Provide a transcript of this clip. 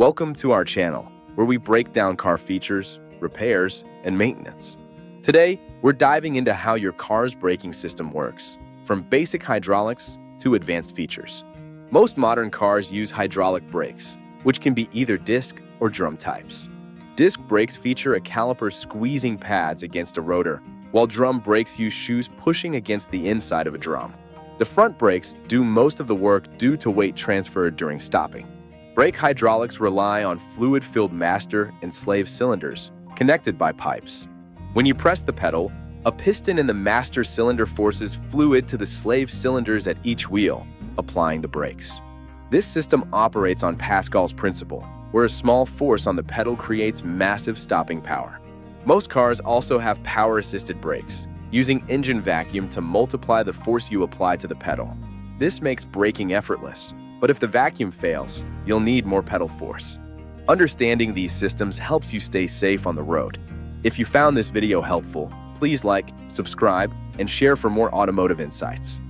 Welcome to our channel, where we break down car features, repairs, and maintenance. Today, we're diving into how your car's braking system works, from basic hydraulics to advanced features. Most modern cars use hydraulic brakes, which can be either disc or drum types. Disc brakes feature a caliper squeezing pads against a rotor, while drum brakes use shoes pushing against the inside of a drum. The front brakes do most of the work due to weight transferred during stopping. Brake hydraulics rely on fluid-filled master and slave cylinders, connected by pipes. When you press the pedal, a piston in the master cylinder forces fluid to the slave cylinders at each wheel, applying the brakes. This system operates on Pascal's principle, where a small force on the pedal creates massive stopping power. Most cars also have power-assisted brakes, using engine vacuum to multiply the force you apply to the pedal. This makes braking effortless, but if the vacuum fails, you'll need more pedal force. Understanding these systems helps you stay safe on the road. If you found this video helpful, please like, subscribe, and share for more automotive insights.